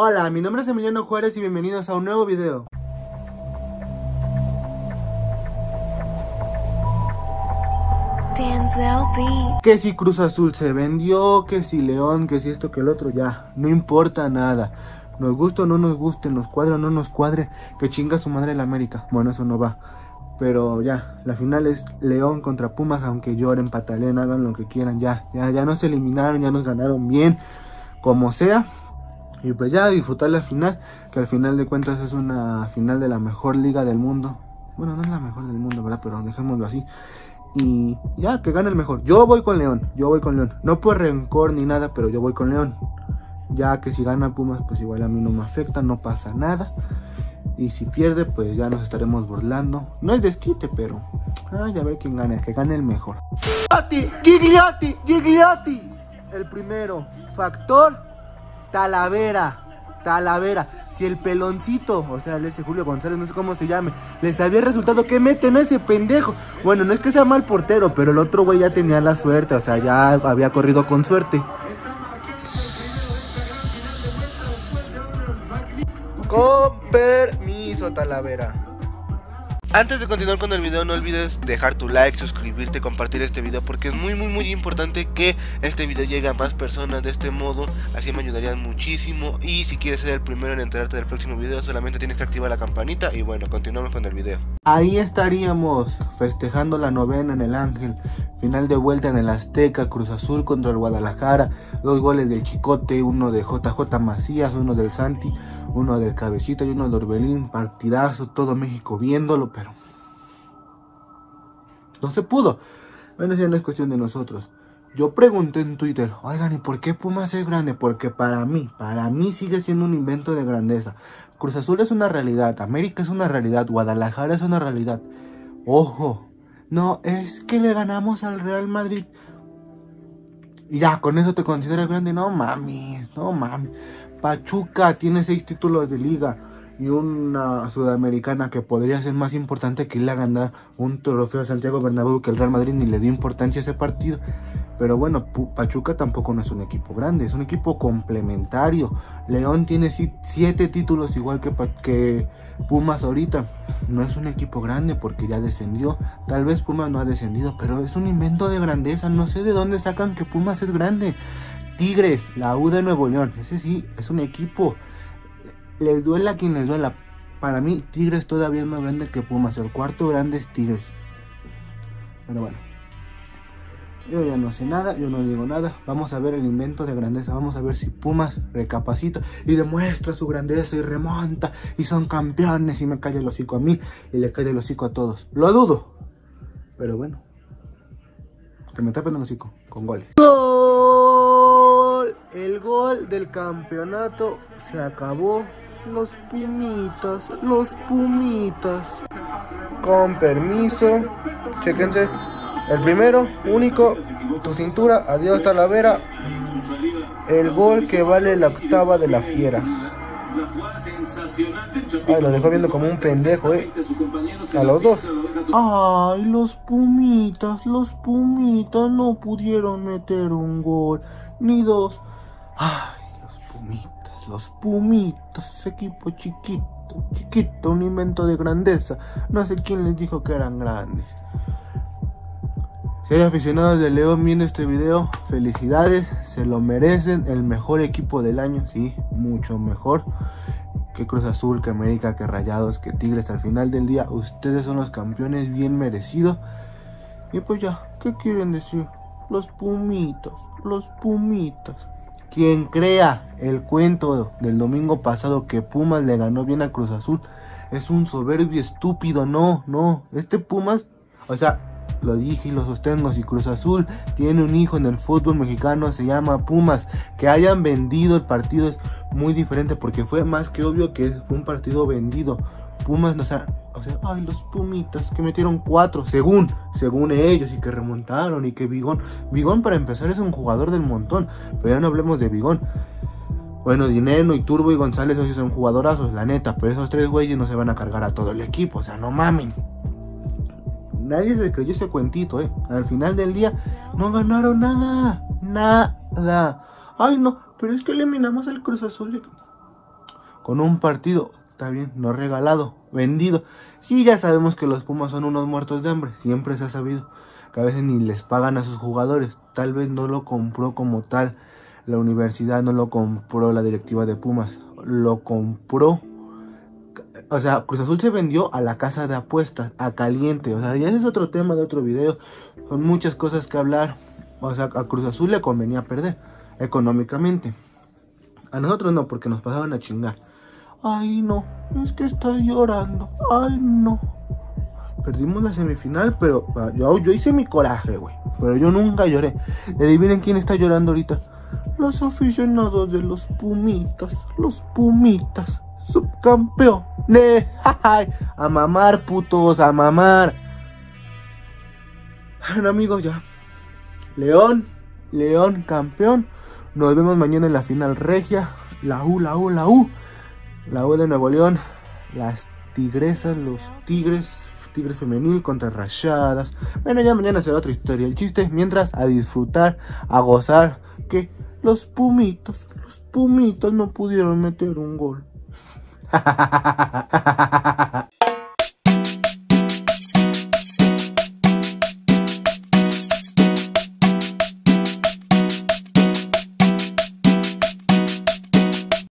Hola, mi nombre es Emiliano Juárez y bienvenidos a un nuevo video. Que si Cruz Azul se vendió, que si León, que si esto, que el otro, ya, no importa nada. Nos gusta o no nos guste, nos cuadra o no nos cuadre, que chinga su madre el América. Bueno, eso no va. Pero ya, la final es León contra Pumas, aunque lloren, pataleen, hagan lo que quieran, ya nos eliminaron, ya nos ganaron bien, como sea. Y pues ya, disfrutar la final, que al final de cuentas es una final de la mejor liga del mundo. Bueno, no es la mejor del mundo, ¿verdad? Pero dejémoslo así. Y ya, que gane el mejor. Yo voy con León, no por rencor ni nada, pero yo voy con León. Ya que si gana Pumas, pues igual a mí no me afecta, no pasa nada. Y si pierde, pues ya nos estaremos burlando. No es desquite, pero... ay, a ver quién gana, que gane el mejor. Gigliotti. El primero, Factor, Talavera. Si el peloncito, o sea, ese Julio González, no sé cómo se llame, les había resultado que meten a ese pendejo. Bueno, no es que sea mal portero, pero el otro güey ya tenía la suerte, o sea, ya había corrido con suerte. Con permiso, Talavera. Antes de continuar con el video, no olvides dejar tu like, suscribirte, compartir este video, porque es muy importante que este video llegue a más personas. De este modo, así me ayudarían muchísimo. Y si quieres ser el primero en enterarte del próximo video, solamente tienes que activar la campanita. Y bueno, continuamos con el video. Ahí estaríamos, festejando la novena en el Ángel. Final de vuelta en el Azteca, Cruz Azul contra el Guadalajara. 2 goles del Chicote, uno de JJ Macías, uno del Santi, uno del Cabecita y uno de Orbelín. Partidazo, todo México viéndolo, pero no se pudo. Bueno, ya no es cuestión de nosotros. Yo pregunté en Twitter, oigan, ¿y por qué Pumas es grande? Porque para mí sigue siendo un invento de grandeza. Cruz Azul es una realidad, América es una realidad, Guadalajara es una realidad. Ojo, no, es que le ganamos al Real Madrid. Y ya, con eso te consideras grande. No mames, no mames. Pachuca tiene 6 títulos de liga y una sudamericana que podría ser más importante que irle a ganar un trofeo a Santiago Bernabéu, que el Real Madrid ni le dio importancia a ese partido. Pero bueno, Pachuca tampoco no es un equipo grande, es un equipo complementario. León tiene 7 títulos igual que Pumas ahorita. No es un equipo grande porque ya descendió. Tal vez Pumas no ha descendido, pero es un invento de grandeza. No sé de dónde sacan que Pumas es grande. Tigres, la U de Nuevo León, ese sí es un equipo. Les duela a quien les duela. Para mí, Tigres todavía es más grande que Pumas. El cuarto grande es Tigres. Pero bueno, yo ya no sé nada, yo no digo nada. Vamos a ver el invento de grandeza. Vamos a ver si Pumas recapacita y demuestra su grandeza y remonta. Y son campeones. Y me cae el hocico a mí y le cae el hocico a todos. Lo dudo. Pero bueno, que me tapen el hocico con goles. El gol del campeonato se acabó. Los pumitas. Con permiso, chequense. El primero, único, tu cintura, adiós Talavera. El gol que vale la octava de la fiera. Ay, lo dejó viendo como un pendejo, a los dos. Ay, los pumitas no pudieron meter un gol, ni dos. Ay, los pumitas, equipo chiquito, un invento de grandeza. No sé quién les dijo que eran grandes. Si hay aficionados de León viendo este video, felicidades, se lo merecen. El mejor equipo del año, sí, mucho mejor que Cruz Azul, que América, que Rayados, que Tigres. Al final del día, ustedes son los campeones, bien merecido. Y pues ya, ¿qué quieren decir? Los pumitas. Quien crea el cuento del domingo pasado que Pumas le ganó bien a Cruz Azul es un soberbio estúpido. No, este Pumas, o sea, lo dije y lo sostengo, si Cruz Azul tiene un hijo en el fútbol mexicano, se llama Pumas. Que hayan vendido el partido es muy diferente, porque fue más que obvio que fue un partido vendido. Pumas, o sea, ay, los pumitas, que metieron 4, según ellos, y que remontaron, y que Vigón para empezar es un jugador del montón, pero ya no hablemos de Vigón. Bueno, Dineno y Turbo y González hoy son jugadorazos, la neta, pero esos 3 güeyes no se van a cargar a todo el equipo, o sea, no mamen. Nadie se creyó ese cuentito, Al final del día no ganaron nada. Ay, no, pero es que eliminamos al Cruz Azul. con un partido, está bien, no regalado, vendido. Sí, ya sabemos que los Pumas son unos muertos de hambre, siempre se ha sabido, que a veces ni les pagan a sus jugadores. Tal vez no lo compró como tal la universidad, no lo compró la directiva de Pumas, lo compró, o sea, Cruz Azul se vendió a la casa de apuestas, a Caliente, o sea, ya ese es otro tema de otro video, son muchas cosas que hablar. O sea, a Cruz Azul le convenía perder económicamente. A nosotros no, porque nos pasaban a chingar. Ay, no, es que estoy llorando. Ay, no. Perdimos la semifinal, pero yo hice mi coraje, güey. Pero yo nunca lloré. Adivinen quién está llorando ahorita. Los aficionados de los Pumitas. Los Pumitas, subcampeones. A mamar, putos, a mamar. Bueno, amigos, ya. León campeón. Nos vemos mañana en la final regia. La U de Nuevo León. Las tigresas, los tigres femenil contra Rayadas. Bueno, ya mañana será otra historia. El chiste, mientras, a disfrutar, a gozar, que los pumitos no pudieron meter un gol.